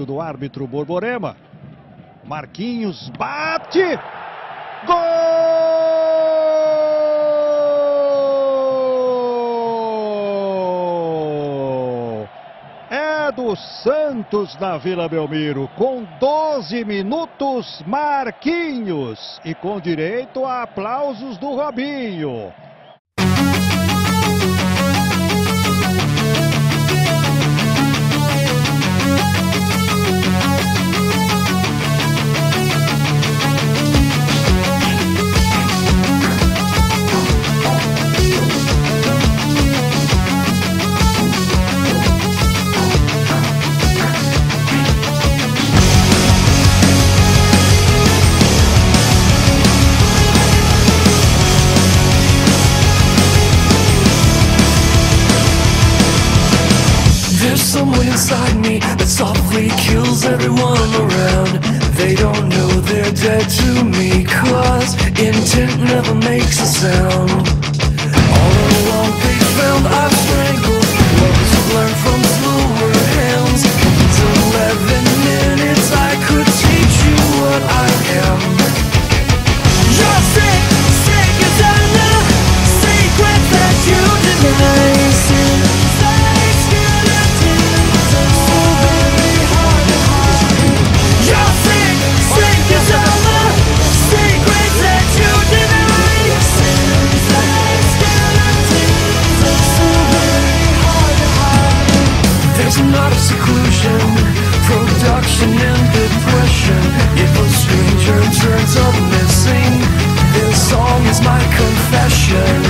apito do árbitro Borborema. Marquinhos bate. Gol! É do Santos na Vila Belmiro. Com 12 minutos, Marquinhos. E com direito a aplausos do Robinho. Someone inside me that softly kills everyone around. They don't know they're dead to me, cause intent never makes a sound. All along they found I've strangled what was learned from slower hands. Until 11 minutes I could teach you what I am. You're sick, sick as another secret that you deny. Not a seclusion, production and depression. If a stranger turns up missing, this song is my confession.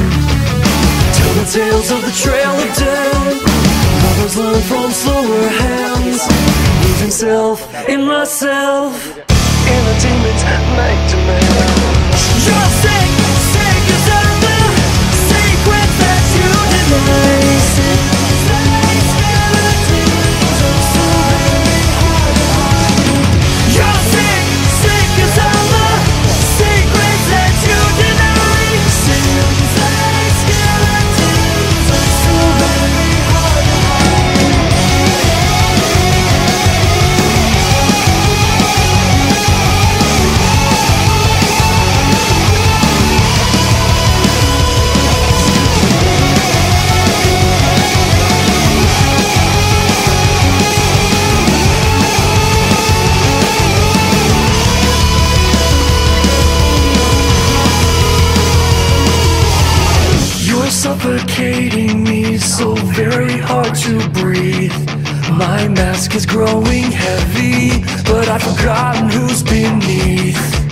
Tell the tales of the trail of death, lovers learn from slower hands. Losing self in myself, and the demons make demands. You're sick, sick as ever, secret that you deny. Suffocating me, so very hard to breathe. My mask is growing heavy, but I've forgotten who's beneath.